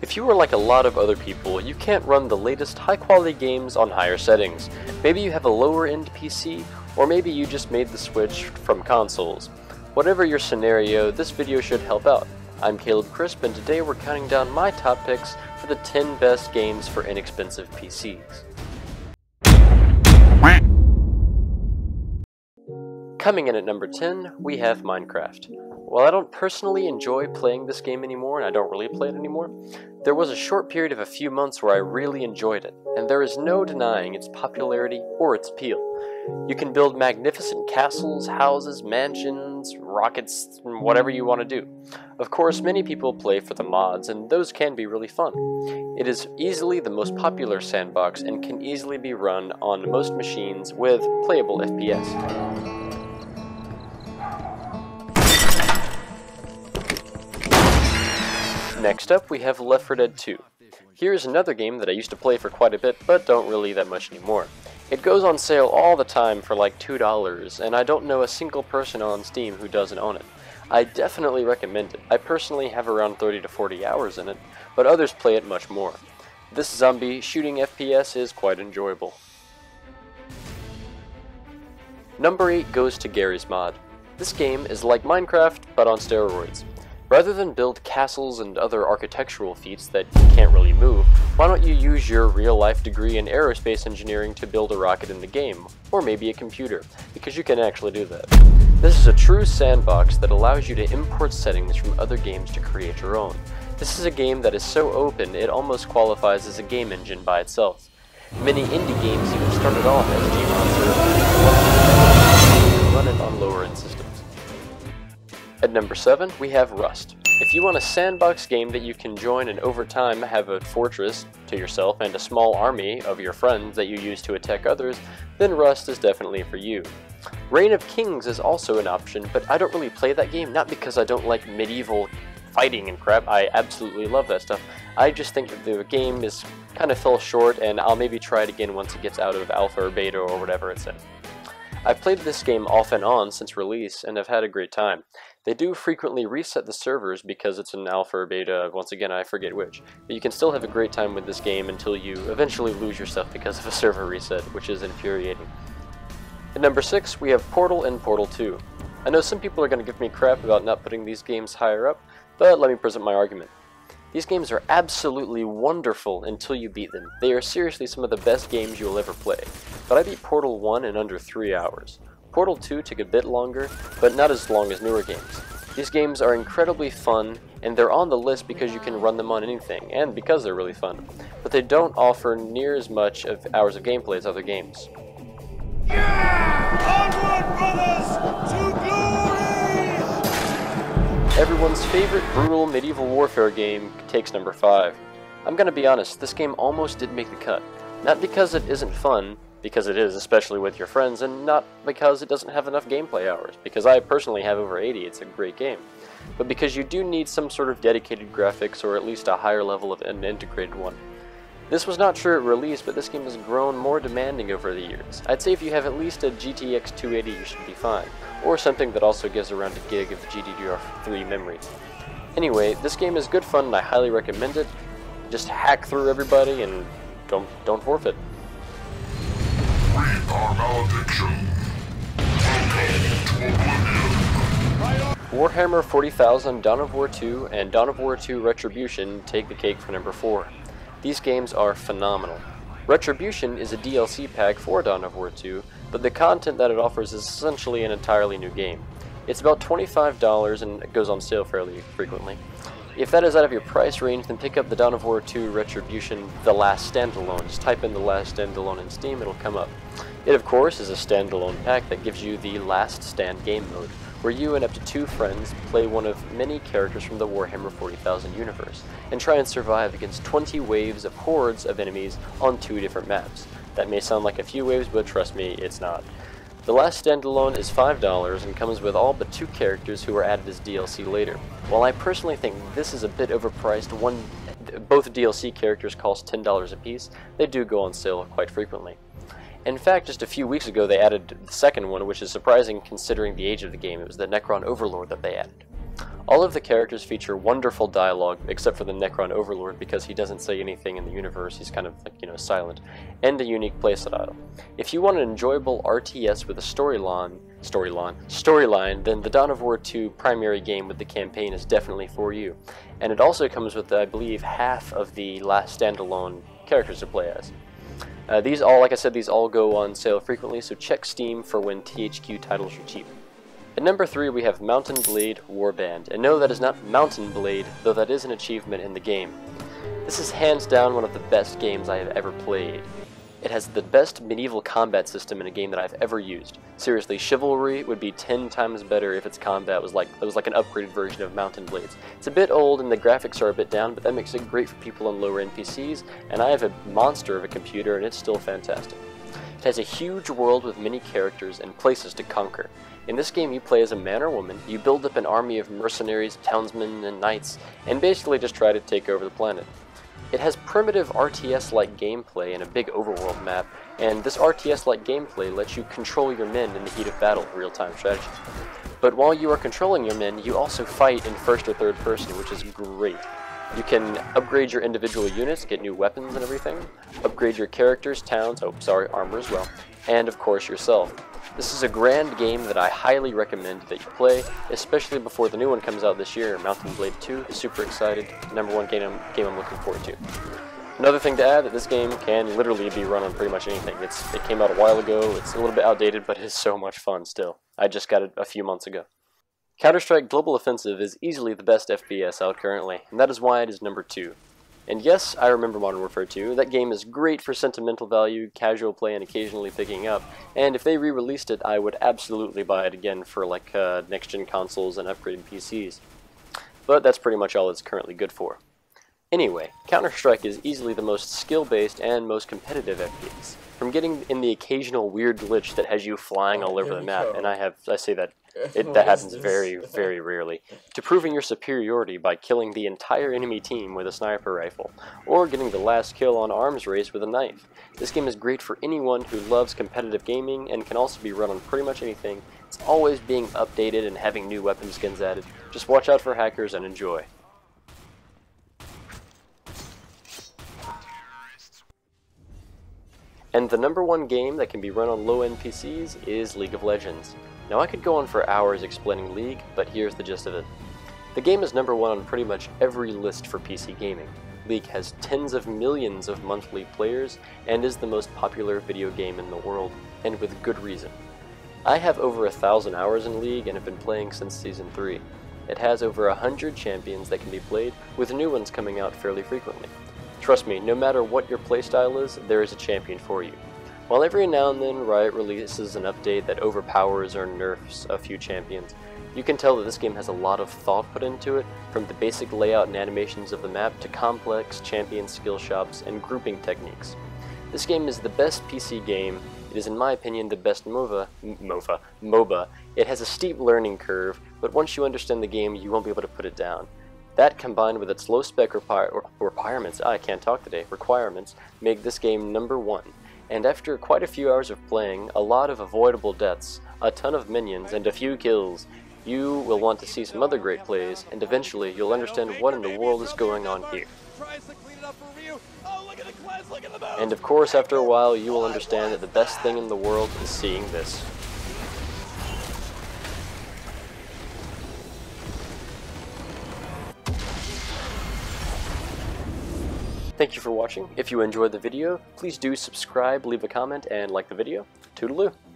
If you are like a lot of other people, you can't run the latest high-quality games on higher settings. Maybe you have a lower-end PC, or maybe you just made the switch from consoles. Whatever your scenario, this video should help out. I'm Caleb Crisp, and today we're counting down my top picks for the 10 best games for inexpensive PCs. Coming in at number 10, we have Minecraft. While I don't personally enjoy playing this game anymore, and I don't really play it anymore, there was a short period of a few months where I really enjoyed it, and there is no denying its popularity or its appeal. You can build magnificent castles, houses, mansions, rockets, whatever you want to do. Of course, many people play for the mods, and those can be really fun. It is easily the most popular sandbox and can easily be run on most machines with playable FPS. Next up, we have Left 4 Dead 2. Here's another game that I used to play for quite a bit, but don't really that much anymore. It goes on sale all the time for like $2, and I don't know a single person on Steam who doesn't own it. I definitely recommend it. I personally have around 30 to 40 hours in it, but others play it much more. This zombie shooting FPS is quite enjoyable. Number 8 goes to Garry's Mod. This game is like Minecraft, but on steroids. Rather than build castles and other architectural feats that you can't really move, why don't you use your real-life degree in aerospace engineering to build a rocket in the game, or maybe a computer, because you can actually do that. This is a true sandbox that allows you to import settings from other games to create your own. This is a game that is so open it almost qualifies as a game engine by itself. Many indie games even started off as Gmod and run it on lower-end systems. At number 7, we have Rust. If you want a sandbox game that you can join and over time have a fortress to yourself and a small army of your friends that you use to attack others, then Rust is definitely for you. Reign of Kings is also an option, but I don't really play that game, not because I don't like medieval fighting and crap. I absolutely love that stuff. I just think that the game is kind of fell short, and I'll maybe try it again once it gets out of alpha or beta or whatever it says. I've played this game off and on since release and have had a great time. They do frequently reset the servers because it's an alpha or beta, once again I forget which, but you can still have a great time with this game until you eventually lose your stuff because of a server reset, which is infuriating. At number 6, we have Portal and Portal 2. I know some people are going to give me crap about not putting these games higher up, but let me present my argument. These games are absolutely wonderful until you beat them. They are seriously some of the best games you'll ever play, but I beat Portal 1 in under 3 hours. Portal 2 took a bit longer, but not as long as newer games. These games are incredibly fun, and they're on the list because you can run them on anything, and because they're really fun, but they don't offer near as much of hours of gameplay as other games. Yeah! Onward, brothers! Everyone's favorite brutal medieval warfare game takes number 5. I'm gonna be honest, this game almost didn't make the cut. Not because it isn't fun, because it is, especially with your friends, and not because it doesn't have enough gameplay hours, because I personally have over 80, it's a great game. But because you do need some sort of dedicated graphics, or at least a higher level of an integrated one. This was not true at release, but this game has grown more demanding over the years. I'd say if you have at least a GTX 280, you should be fine, or something that also gives around a gig of GDDR3 memory. Anyway, this game is good fun and I highly recommend it. Just hack through everybody and don't forfeit. We are malediction. Welcome to oblivion. Warhammer 40,000, Dawn of War 2, and Dawn of War 2 Retribution take the cake for number 4. These games are phenomenal. Retribution is a DLC pack for Dawn of War 2, but the content that it offers is essentially an entirely new game. It's about $25 and it goes on sale fairly frequently. If that is out of your price range, then pick up the Dawn of War 2 Retribution The Last Standalone. Just type in The Last Standalone in Steam, it'll come up. It of course is a standalone pack that gives you the Last Stand game mode, where you and up to 2 friends play one of many characters from the Warhammer 40,000 universe, and try and survive against 20 waves of hordes of enemies on 2 different maps. That may sound like a few waves, but trust me, it's not. The Last Standalone is $5 and comes with all but 2 characters who are added as DLC later. While I personally think this is a bit overpriced, both DLC characters cost $10 apiece, they do go on sale quite frequently. In fact, just a few weeks ago they added the second one, which is surprising considering the age of the game. It was the Necron Overlord that they added. All of the characters feature wonderful dialogue, except for the Necron Overlord, because he doesn't say anything in the universe, he's kind of, like, you know, silent, and a unique playstyle. If you want an enjoyable RTS with a storyline, then the Dawn of War 2 primary game with the campaign is definitely for you. And it also comes with, I believe, half of the last standalone characters to play as. These all, like I said, these all go on sale frequently, so check Steam for when THQ titles are cheap. At number 3 we have Mount and Blade Warband, and no, that is not Mount and Blade, though that is an achievement in the game. This is hands down one of the best games I have ever played. It has the best medieval combat system in a game that I've ever used. Seriously, Chivalry would be 10 times better if its combat was like an upgraded version of Mount and Blade's. It's a bit old and the graphics are a bit down, but that makes it great for people on lower end PCs, and I have a monster of a computer and it's still fantastic. It has a huge world with many characters and places to conquer. In this game you play as a man or woman, you build up an army of mercenaries, townsmen, and knights, and basically just try to take over the planet. It has primitive RTS-like gameplay and a big overworld map, and this RTS-like gameplay lets you control your men in the heat of battle, real-time strategy. But while you are controlling your men, you also fight in first or third person, which is great. You can upgrade your individual units, get new weapons and everything, upgrade your characters, towns, armor as well, and of course yourself. This is a grand game that I highly recommend that you play, especially before the new one comes out this year, Mount and Blade 2 is super excited, #1 game I'm looking forward to. Another thing to add, that this game can literally be run on pretty much anything. It came out a while ago, it's a little bit outdated, but it is so much fun still. I just got it a few months ago. Counter-Strike Global Offensive is easily the best FPS out currently, and that is why it is number 2. And yes, I remember Modern Warfare 2. That game is great for sentimental value, casual play, and occasionally picking up, and if they re-released it, I would absolutely buy it again for like next-gen consoles and upgraded PCs. But that's pretty much all it's currently good for. Anyway, Counter-Strike is easily the most skill-based and most competitive FPS. From getting in the occasional weird glitch that has you flying all over the map, and I say that that happens very, very rarely, to proving your superiority by killing the entire enemy team with a sniper rifle, or getting the last kill on arms race with a knife. This game is great for anyone who loves competitive gaming and can also be run on pretty much anything. It's always being updated and having new weapon skins added. Just watch out for hackers and enjoy. And the #1 game that can be run on low-end PCs is League of Legends. Now I could go on for hours explaining League, but here's the gist of it. The game is #1 on pretty much every list for PC gaming. League has tens of millions of monthly players and is the most popular video game in the world, and with good reason. I have over 1,000 hours in League and have been playing since Season 3. It has over 100 champions that can be played, with new ones coming out fairly frequently. Trust me, no matter what your playstyle is, there is a champion for you. While every now and then Riot releases an update that overpowers or nerfs a few champions, you can tell that this game has a lot of thought put into it, from the basic layout and animations of the map to complex champion skill shops and grouping techniques. This game is the best PC game. It is, in my opinion, the best MOBA. It has a steep learning curve, but once you understand the game, you won't be able to put it down. That, combined with its low-spec requirements, make this game #1, and after quite a few hours of playing, a lot of avoidable deaths, a ton of minions, and a few kills, you will want to see some other great plays, and eventually you'll understand what in the world is going on here. And of course, after a while, you will understand that the best thing in the world is seeing this. Thank you for watching. If you enjoyed the video, please do subscribe, leave a comment, and like the video. Toodaloo!